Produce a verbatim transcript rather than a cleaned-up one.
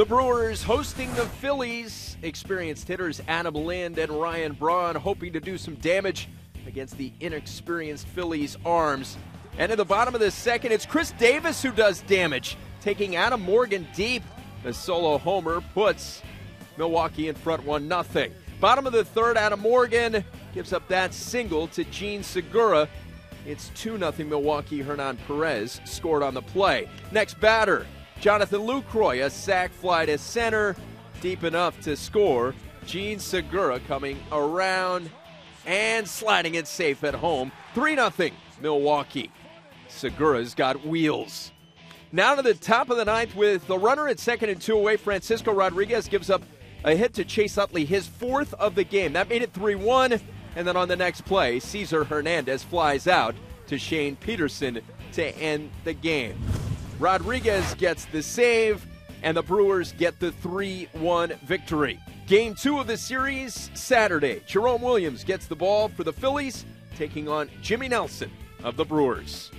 The Brewers hosting the Phillies. Experienced hitters Adam Lind and Ryan Braun hoping to do some damage against the inexperienced Phillies' arms. And at the bottom of the second, it's Khris Davis who does damage, taking Adam Morgan deep. The solo homer puts Milwaukee in front one nothing. Bottom of the third, Adam Morgan gives up that single to Jean Segura. It's two nothing Milwaukee. Hernan Perez scored on the play. Next batter, Jonathan Lucroy, a sac fly to center, deep enough to score. Jean Segura coming around and sliding it safe at home. three nothing Milwaukee. Segura's got wheels. Now to the top of the ninth with the runner at second and two away. Francisco Rodriguez gives up a hit to Chase Utley, his fourth of the game. That made it three one. And then on the next play, Caesar Hernandez flies out to Shane Peterson to end the game. Rodriguez gets the save, and the Brewers get the three one victory. Game two of the series Saturday. Jerome Williams gets the ball for the Phillies, taking on Jimmy Nelson of the Brewers.